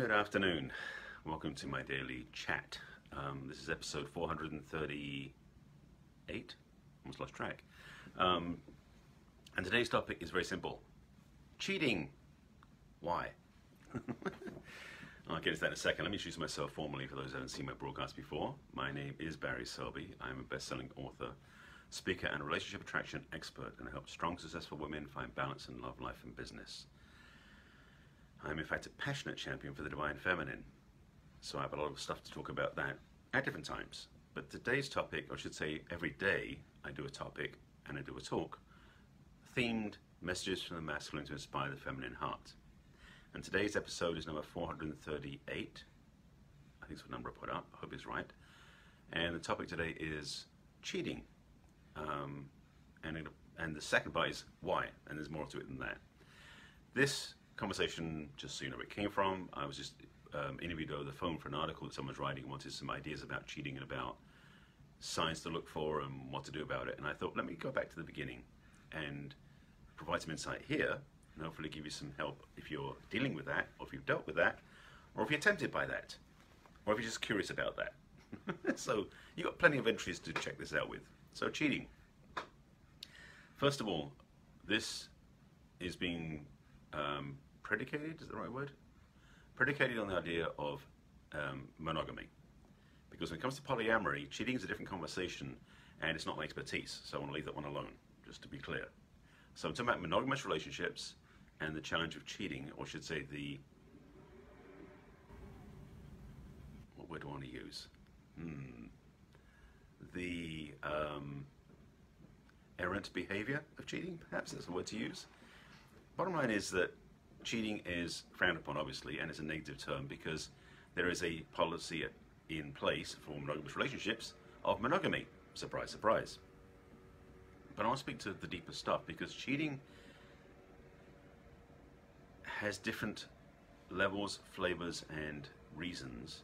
Good afternoon. Welcome to my daily chat. This is episode 438. Almost lost track. And today's topic is very simple. Cheating. Why? I'll get into that in a second. Let me introduce myself formally for those who haven't seen my broadcast before. My name is Barry Selby. I'm a best-selling author, speaker, and relationship attraction expert, and I help strong, successful women find balance in love, life, and business. I'm in fact a passionate champion for the divine feminine, so I have a lot of stuff to talk about that at different times. But today's topic, or I should say every day, I do a topic and I do a talk, themed Messages from the Masculine to Inspire the Feminine Heart. And today's episode is number 438, I think it's the number I put up, I hope it's right. And the topic today is cheating, and the second part is why, and there's more to it than that. This conversation, just so you know where it came from, I was just interviewed over the phone for an article that someone's writing and wanted some ideas about cheating and about signs to look for and what to do about it, and I thought, let me go back to the beginning and provide some insight here and hopefully give you some help if you're dealing with that, or if you've dealt with that, or if you're tempted by that, or if you're just curious about that. So you've got plenty of entries to check this out with. So cheating. First of all, this is being predicated, is the right word? Predicated on the idea of monogamy. Because when it comes to polyamory, cheating is a different conversation and it's not my expertise, so I want to leave that one alone, just to be clear. So I'm talking about monogamous relationships and the challenge of cheating, or I should say the... what word do I want to use? The errant behavior of cheating, perhaps that's the word to use. Bottom line is that cheating is frowned upon, obviously, and it's a negative term because there is a policy in place for monogamous relationships of monogamy. Surprise, surprise. But I'll speak to the deeper stuff, because cheating has different levels, flavors, and reasons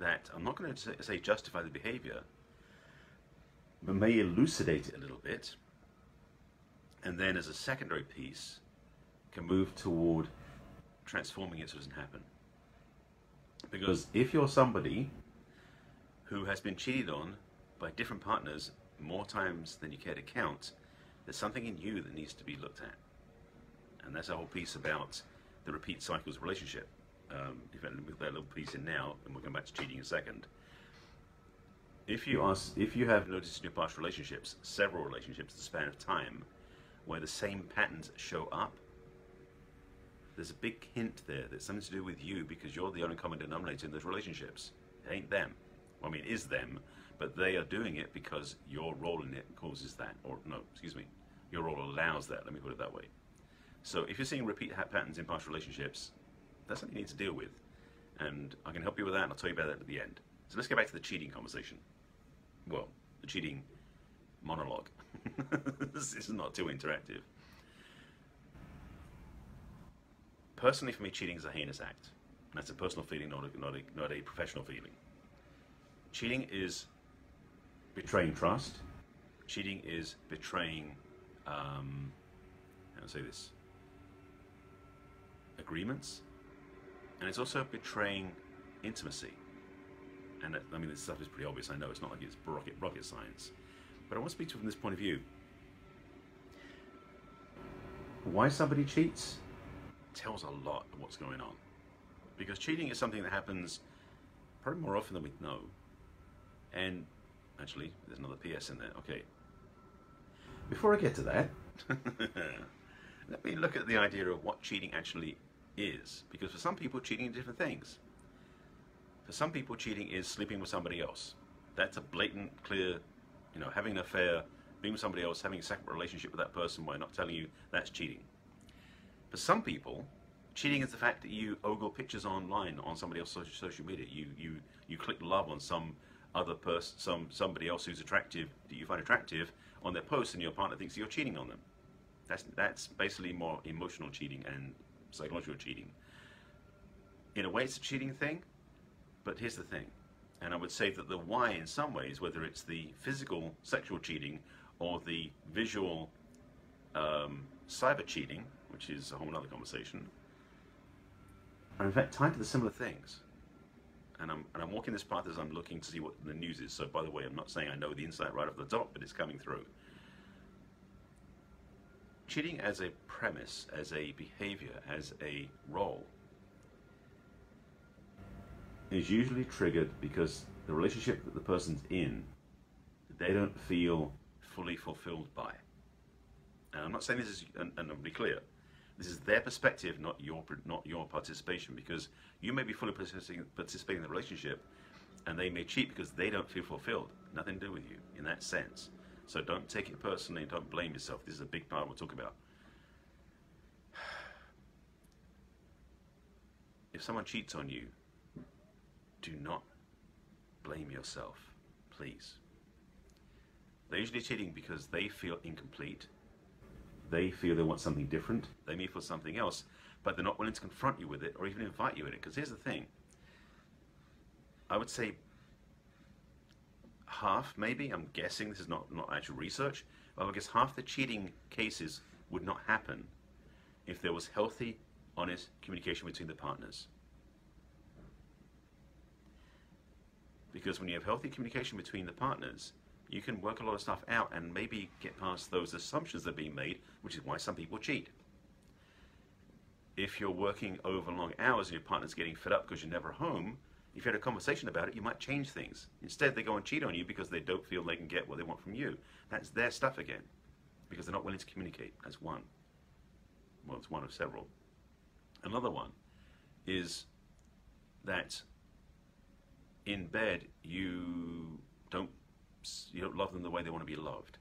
that I'm not going to say justify the behavior, but may elucidate it a little bit, and then as a secondary piece can move toward transforming it so it doesn't happen. Because if you're somebody who has been cheated on by different partners more times than you care to count, there's something in you that needs to be looked at. And that's the whole piece about the repeat cycles of relationship. If I move that little piece in now, and we'll come back to cheating in a second. If you have noticed in your past relationships, several relationships, the span of time, where the same patterns show up, there's a big hint there that's something to do with you, because you're the only common denominator in those relationships. It ain't them. Well, I mean, it is them, but they are doing it because your role in it causes that, or no, excuse me, your role allows that, let me put it that way. So if you're seeing repeat patterns in past relationships, that's something you need to deal with. And I can help you with that, and I'll tell you about that at the end. So let's get back to the cheating conversation. Well, the cheating monologue. This is not too interactive. Personally, for me, cheating is a heinous act. And that's a personal feeling, not a professional feeling. Cheating is betraying trust. Cheating is betraying, how do I say this, agreements. And it's also betraying intimacy. And I mean, this stuff is pretty obvious, I know. It's not like it's rocket science. But I want to speak to it from this point of view. Why somebody cheats tells a lot of what's going on, because cheating is something that happens probably more often than we know. And actually, there's another PS in there. Okay, before I get to that, let me look at the idea of what cheating actually is, because for some people, cheating is different things. For some people, cheating is sleeping with somebody else. That's a blatant, clear, you know, having an affair, being with somebody else, having a second relationship with that person by not telling you, that's cheating. For some people, cheating is the fact that you ogle pictures online on somebody else's social media. You click love on some other person, somebody else who's attractive, that you find attractive, on their posts, and your partner thinks you're cheating on them. That's basically more emotional cheating and psychological cheating. In a way, it's a cheating thing, but here's the thing, and I would say that the why, in some ways, whether it's the physical sexual cheating or the visual cyber cheating, which is a whole other conversation, are in fact tied to the similar things. And I'm walking this path as I'm looking to see what the news is. So by the way, I'm not saying I know the insight right off the top, but it's coming through. Cheating as a premise, as a behavior, as a role, is usually triggered because the relationship that the person's in, they don't feel fully fulfilled by. And I'm not saying this is, and I'll be clear, this is their perspective, not your participation, because you may be fully participating in the relationship, and they may cheat because they don't feel fulfilled. Nothing to do with you in that sense. So don't take it personally and don't blame yourself. This is a big part we'll talk about. If someone cheats on you, do not blame yourself, please. They're usually cheating because they feel incomplete. They feel they want something different. They may feel something else, but they're not willing to confront you with it or even invite you in it. Because here's the thing. I would say half, maybe, I'm guessing, this is not actual research, but I would guess half the cheating cases would not happen if there was healthy, honest communication between the partners. Because when you have healthy communication between the partners, you can work a lot of stuff out and maybe get past those assumptions that are being made, which is why some people cheat. If you're working over long hours and your partner's getting fed up because you're never home, if you had a conversation about it, you might change things. Instead, they go and cheat on you because they don't feel they can get what they want from you. That's their stuff again, because they're not willing to communicate. That's one. Well, it's one of several. Another one is that in bed, you don't love them the way they want to be loved.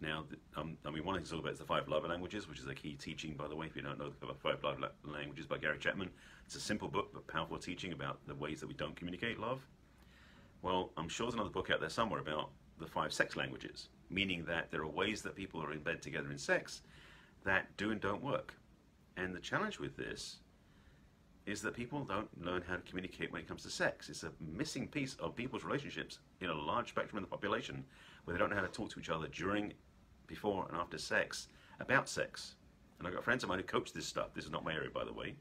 Now, one thing to talk about is the 5 love languages, which is a key teaching, by the way, if you don't know the 5 love languages by Gary Chapman. It's a simple book, but powerful teaching about the ways that we don't communicate love. Well, I'm sure there's another book out there somewhere about the 5 sex languages, meaning that there are ways that people are in bed together in sex that do and don't work. And the challenge with this is that people don't learn how to communicate when it comes to sex. It's a missing piece of people's relationships in a large spectrum of the population, where they don't know how to talk to each other during, before, and after sex about sex. And I've got friends of mine who coach this stuff. This is not my area, by the way,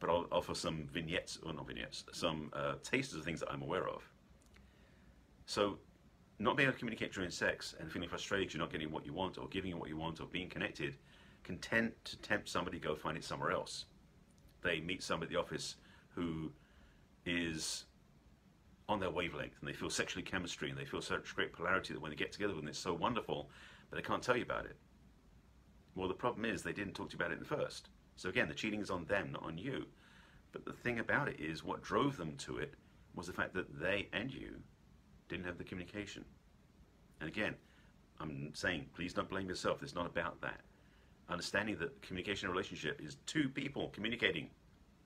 but I'll offer some vignettes, or not vignettes, some tasters of things that I'm aware of. So not being able to communicate during sex and feeling frustrated you're not getting what you want, or giving you what you want, or being connected, can tend to tempt somebody to go find it somewhere else. They meet somebody at the office who is on their wavelength, and they feel sexual chemistry, and they feel such great polarity that when they get together with them, it's so wonderful, but they can't tell you about it. Well, the problem is they didn't talk to you about it first. So again, the cheating is on them, not on you. But the thing about it is, what drove them to it was the fact that they and you didn't have the communication. And again, I'm saying, please don't blame yourself. It's not about that. Understanding that communication in a relationship is two people communicating,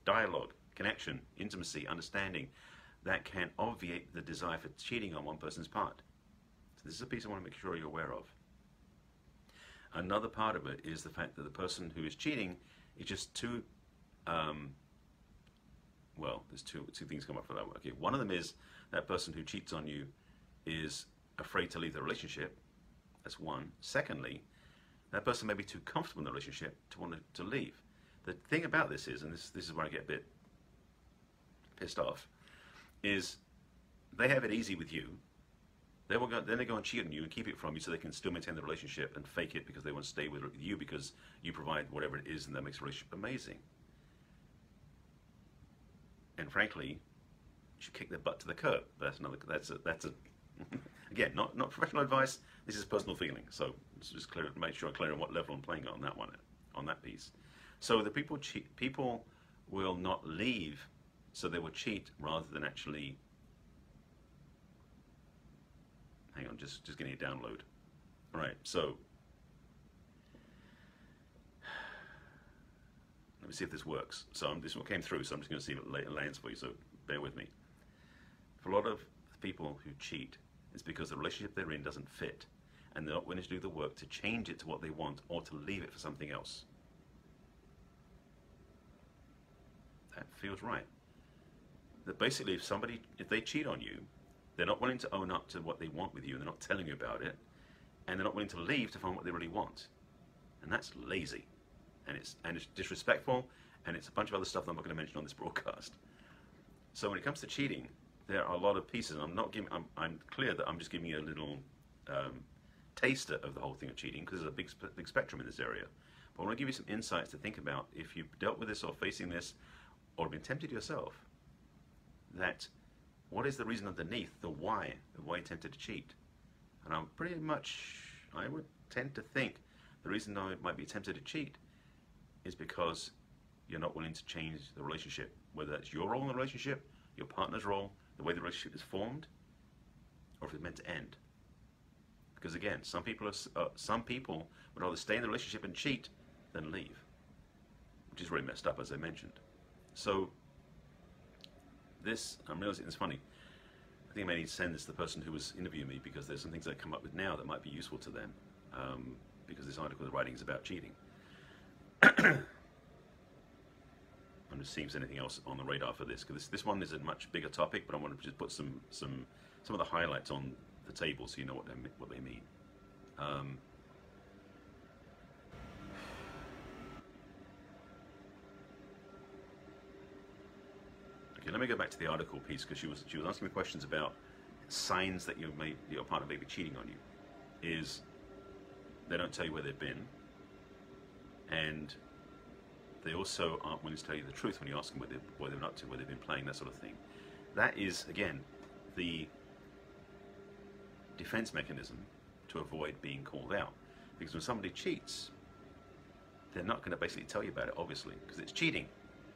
dialogue, connection, intimacy, understanding, that can obviate the desire for cheating on one person's part. So this is a piece I want to make sure you're aware of. Another part of it is the fact that the person who is cheating is just too, well, there's two things come up for that one. Okay, one of them is that person who cheats on you is afraid to leave the relationship. That's one. Secondly, that person may be too comfortable in the relationship to want to leave. The thing about this is, and this is where I get a bit pissed off, is they have it easy with you. Then they go and cheat on you and keep it from you so they can still maintain the relationship and fake it because they want to stay with you because you provide whatever it is, and that makes the relationship amazing. And frankly, you should kick their butt to the curb. That's again, not professional advice. This is personal feeling. So it's just clear, make sure I'm clear on what level I'm playing on that one, on that piece. So the people will not leave, so they will cheat rather than actually. Hang on, just getting a download. All right, so let me see if this works. So this one came through, so I'm just going to see if it lands for you. So bear with me. For a lot of people who cheat, it's because the relationship they're in doesn't fit, and they're not willing to do the work to change it to what they want, or to leave it for something else. That feels right. That basically, if they cheat on you, they're not willing to own up to what they want with you, and they're not telling you about it, and they're not willing to leave to find what they really want. And that's lazy, and it's disrespectful, and it's a bunch of other stuff that I'm not going to mention on this broadcast. So when it comes to cheating, there are a lot of pieces, and I'm clear that I'm just giving you a little taster of the whole thing of cheating, because there's a big spectrum in this area. But I want to give you some insights to think about if you've dealt with this or facing this, or been tempted yourself. That what is the reason underneath the why you tempted to cheat? And I'm pretty much, I would tend to think the reason I might be tempted to cheat is because you're not willing to change the relationship, whether that's your role in the relationship, your partner's role, the way the relationship is formed, or if it's meant to end. Because again, some people would rather stay in the relationship and cheat than leave, which is really messed up, as I mentioned. So this, I'm realizing it's funny, I think I may need to send this to the person who was interviewing me, because there's some things that I come up with now that might be useful to them, because this article they're writing is about cheating. I'm just seeing if there's anything else on the radar for this, because this one is a much bigger topic, but I want to just put some of the highlights on the table so you know what they mean. Okay, let me go back to the article piece, because she was asking me questions about signs that your partner may be cheating on you. Is they don't tell you where they've been, and they also aren't willing to tell you the truth when you ask them where they've been up to, where they've been playing, that sort of thing. That is, again, the defense mechanism to avoid being called out. Because when somebody cheats, they're not going to basically tell you about it, obviously, because it's cheating.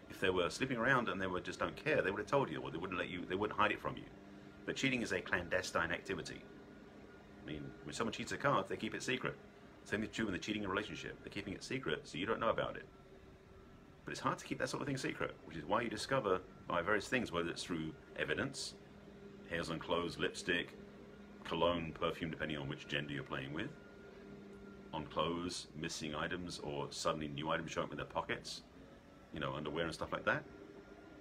If they were sleeping around and they were just don't care, they would have told you, or they wouldn't let you, they wouldn't hide it from you. But cheating is a clandestine activity. I mean, when someone cheats a card, they keep it secret. Same is true when they're cheating in a relationship. They're keeping it secret, so you don't know about it. But it's hard to keep that sort of thing secret, which is why you discover by various things, whether it's through evidence, hairs on clothes, lipstick, cologne, perfume, depending on which gender you're playing with, on clothes, missing items, or suddenly new items showing up in their pockets, you know, underwear and stuff like that.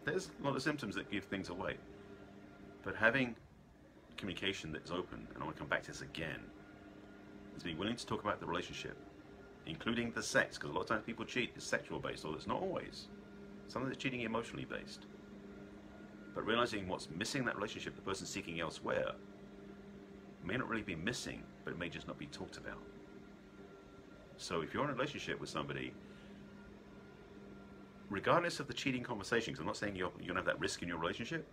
There's a lot of symptoms that give things away. But having communication that is open, and I want to come back to this again, is being willing to talk about the relationship, including the sex, because a lot of times people cheat is sexual based, although it's not always. Sometimes it's cheating emotionally based. But realizing what's missing in that relationship the person's seeking elsewhere may not really be missing, but it may just not be talked about. So if you're in a relationship with somebody, regardless of the cheating conversation, because I'm not saying you're going to have that risk in your relationship,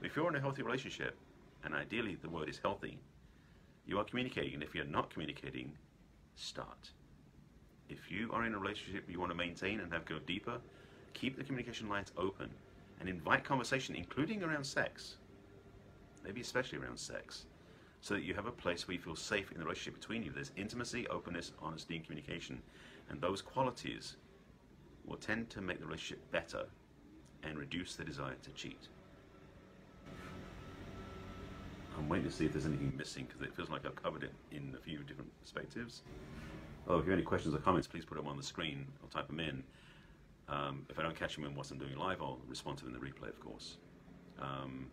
but if you're in a healthy relationship, and ideally the word is healthy, you are communicating, and if you're not communicating, start. If you are in a relationship you want to maintain and have go deeper, keep the communication lines open and invite conversation, including around sex, maybe especially around sex, so that you have a place where you feel safe in the relationship between you. There's intimacy, openness, honesty, and communication, and those qualities will tend to make the relationship better and reduce the desire to cheat. I'm waiting to see if there's anything missing, because it feels like I've covered it in a few different perspectives. Oh, if you have any questions or comments, please put them on the screen or type them in. If I don't catch them in whilst I'm doing live, I'll respond to them in the replay, of course. And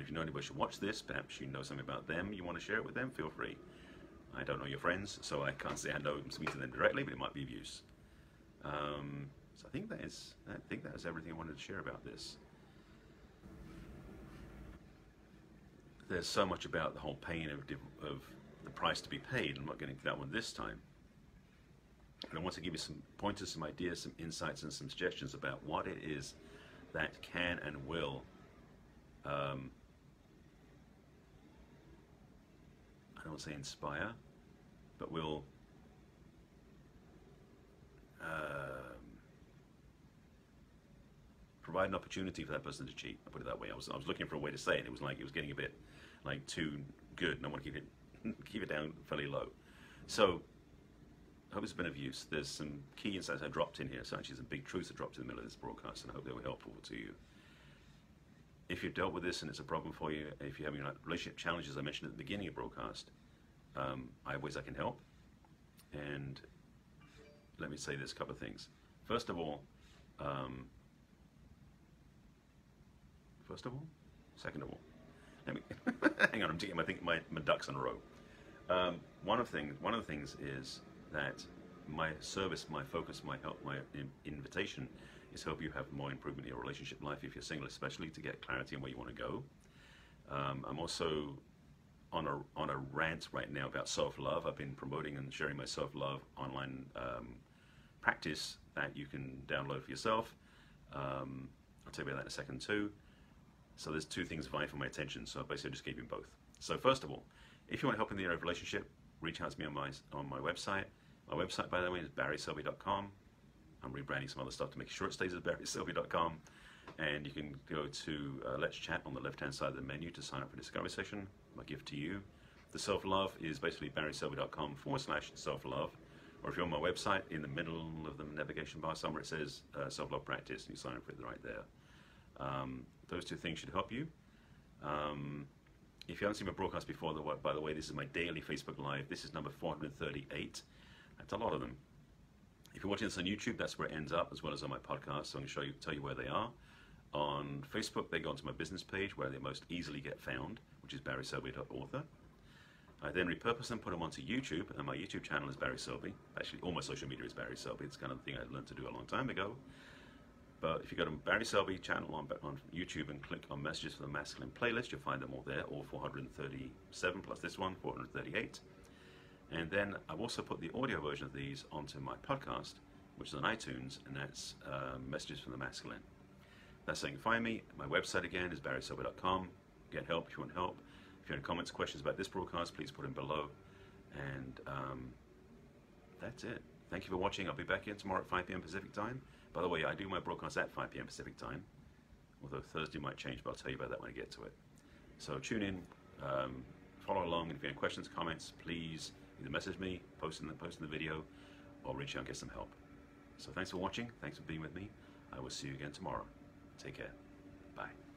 if you know anybody should watch this, perhaps you know something about them, you want to share it with them, feel free. I don't know your friends, so I can't say I know them, speak to them directly, but it might be of use. So I think that is everything I wanted to share about this. There's so much about the whole pain of the price to be paid. I'm not getting to that one this time. And I want to give you some pointers, some ideas, some insights, and some suggestions about what it is that can and will, I don't want to say inspire, but will provide an opportunity for that person to cheat. I put it that way. I was looking for a way to say it. It was like it was getting a bit like too good, and I want to keep it down fairly low. So I hope it's been of use. There's some key insights I dropped in here. So actually some big truths I dropped in the middle of this broadcast, and I hope they were helpful to you. If you've dealt with this and it's a problem for you, if you're having relationship challenges I mentioned at the beginning of the broadcast, I have ways I can help. And let me say this, a couple of things. Second of all, let me hang on. I'm getting my ducks in a row. One of the things is that my service, my focus, my help, my invitation is help you have more improvement in your relationship life if you're single, especially to get clarity on where you want to go. I'm also on a rant right now about self-love. I've been promoting and sharing my self-love online practice that you can download for yourself. I'll tell you about that in a second too. So there's two things vying for my attention, so I basically just gave you both. So first of all, if you want help in the area of relationship, reach out to me on my website. My website, by the way, is BarrySelby.com. I'm rebranding some other stuff to make sure it stays as BarrySelby.com. And you can go to Let's Chat on the left-hand side of the menu to sign up for the discovery session, my gift to you. The self-love is basically BarrySelby.com/self-love. Or if you're on my website, in the middle of the navigation bar somewhere it says self-love practice, and you sign up for it right there. Those two things should help you. If you haven't seen my broadcast before, by the way, this is my daily Facebook Live. This is number 438. That's a lot of them. If you're watching this on YouTube, that's where it ends up, as well as on my podcast. So I'm going to tell you where they are. On Facebook, they go onto my business page, where they most easily get found, which is barryselby.author. I then repurpose them, put them onto YouTube, and my YouTube channel is Barry Selby. Actually, all my social media is Barry Selby. It's kind of the thing I learned to do a long time ago. But if you go to Barry Selby channel on YouTube and click on Messages From The Masculine playlist, you'll find them all there, all 437 plus this one, 438. And then I've also put the audio version of these onto my podcast, which is on iTunes, and that's Messages From The Masculine. That's how you can find me. My website again is BarrySelby.com. Get help if you want help. If you have any comments, questions about this broadcast, please put them below. And that's it. Thank you for watching. I'll be back here tomorrow at 5 p.m. Pacific time. By the way, I do my broadcast at 5 p.m. Pacific time, although Thursday might change, but I'll tell you about that when I get to it. So tune in, follow along, and if you have any questions, comments, please either message me, post in the video, or reach out and get some help. So thanks for watching, thanks for being with me. I will see you again tomorrow. Take care. Bye.